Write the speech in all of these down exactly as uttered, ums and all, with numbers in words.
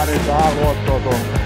vetää niitä vähän luottoa tuolla.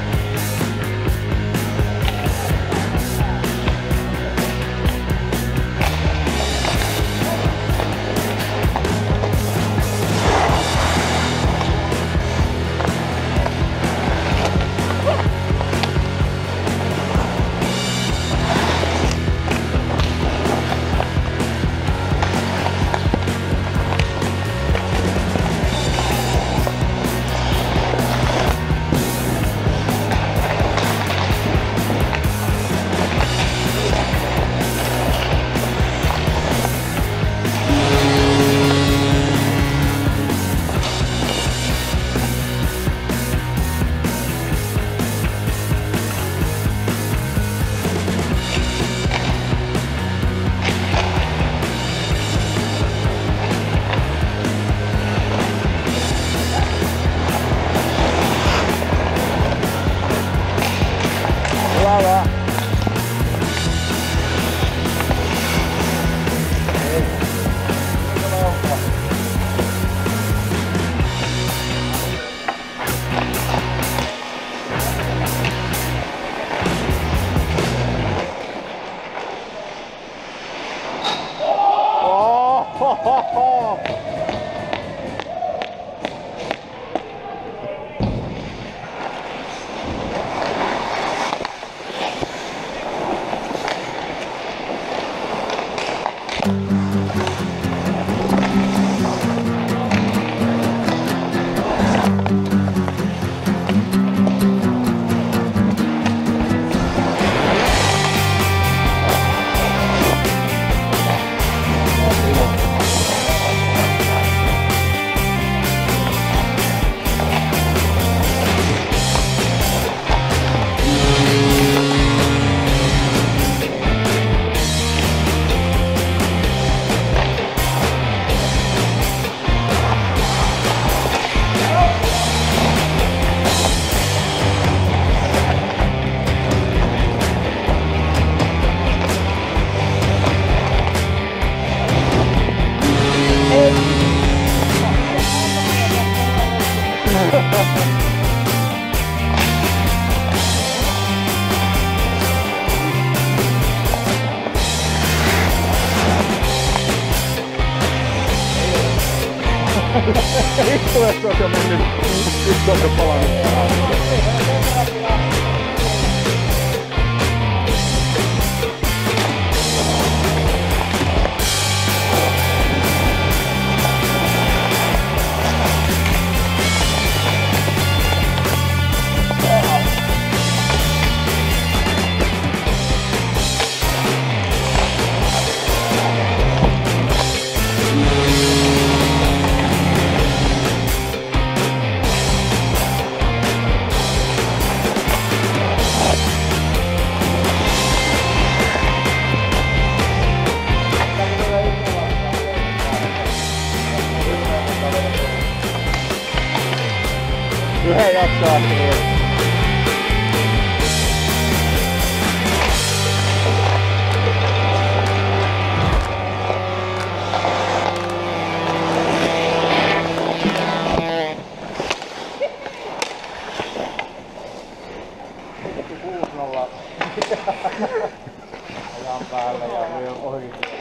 Ajan päälle ja myön ohikielä.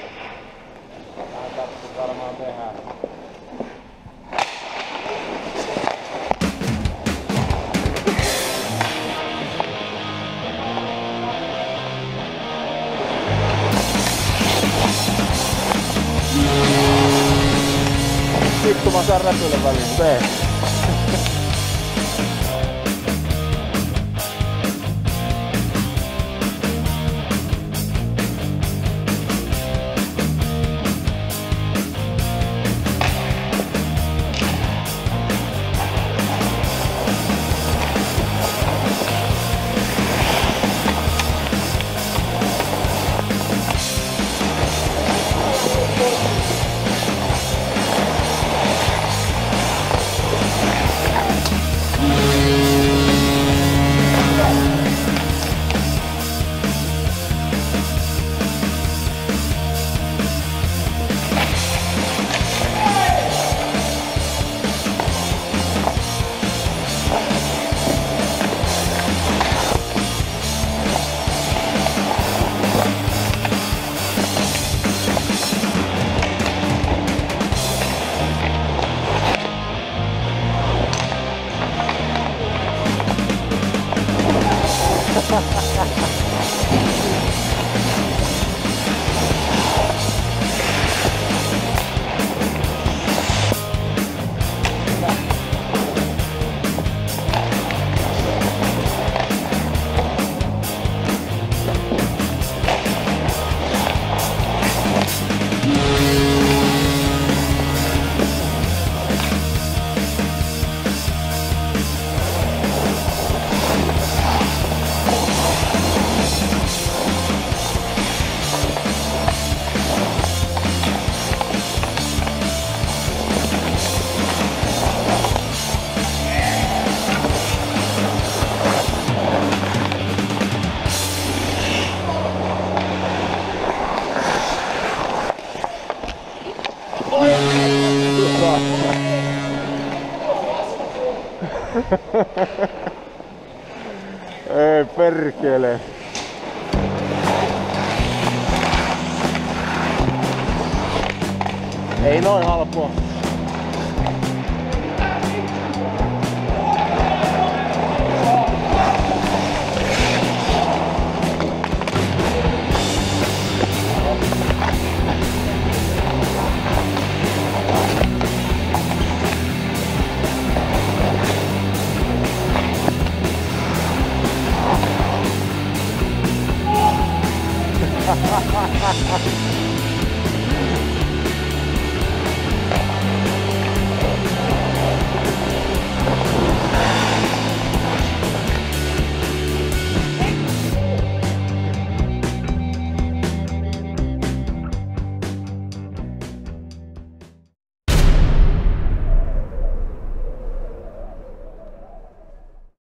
Vähän tarttu varmaan tehdään. Vittu mä saan räpylän väliin tehdä. Ei perkele. Ei noin halpoa.